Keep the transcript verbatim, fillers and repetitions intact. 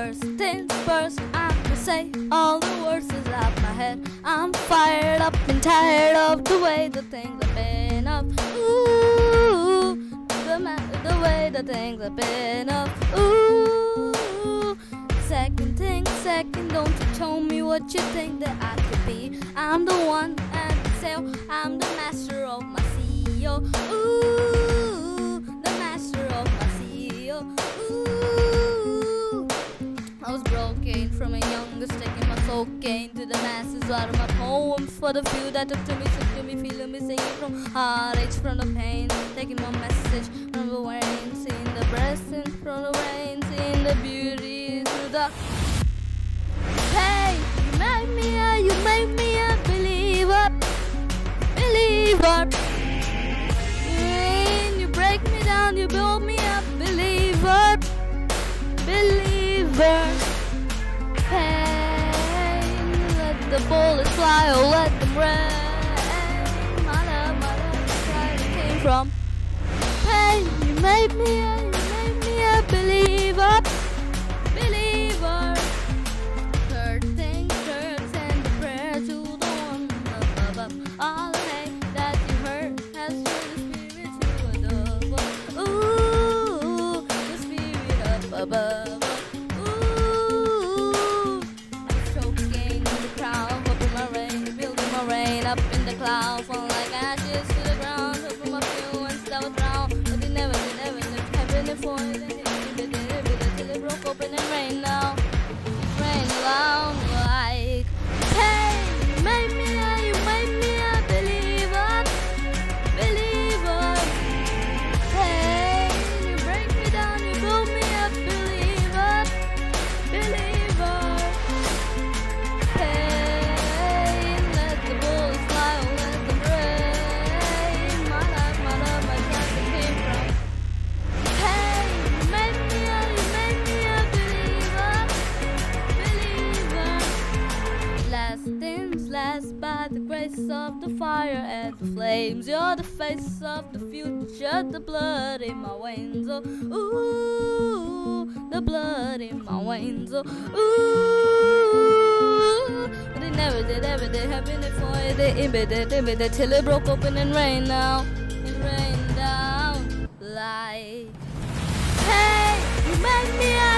First things first, I'm gonna say all the words is out my head. I'm fired up and tired of the way the things have been up. Ooh, the, the way the things have been up. Ooh, second thing, second, don't you tell me what you think that I could be. I'm the one at the sale, I'm the master of my C E O. Ooh, the master of my C E O. Ooh, I was broken from a youngest, taking my soul gain to the masses. Out of my poems for the few that took to me, took to me, feeling me, singing from heartache, from the pain, taking my message from the rain, seeing the blessing from the rain, seeing the beauty through the. Hey, you make me a, you make me a believer, believer. When you break me down, you build me up, believer, believer. Pain, let the bullets fly or let them rain. My love, my love, where it came from. Hey, you made me a, you made me a believer, believer. Third thing, third, send a prayer to the one above, above. All the hate that you heard has turned the spirit to a dove. Ooh, the spirit up above. Up in the clouds, falling like ashes to the ground. Hoping my few ones that would drown, but they never, they never, never happened before. They did, they did, they did, till it broke open and rain now. It rained loud like, hey, you made me a, you made me a believer, believer. Hey, you break me down, you build me a believer, believer. Hey. By the grace of the fire and the flames, you're the face of the future, the blood in my veins, oh, ooh, the blood in my veins, oh, ooh. But they never did, ever did, happened before, they embedded, they embedded, till it broke open and rained down, it rained down, like, hey, you made me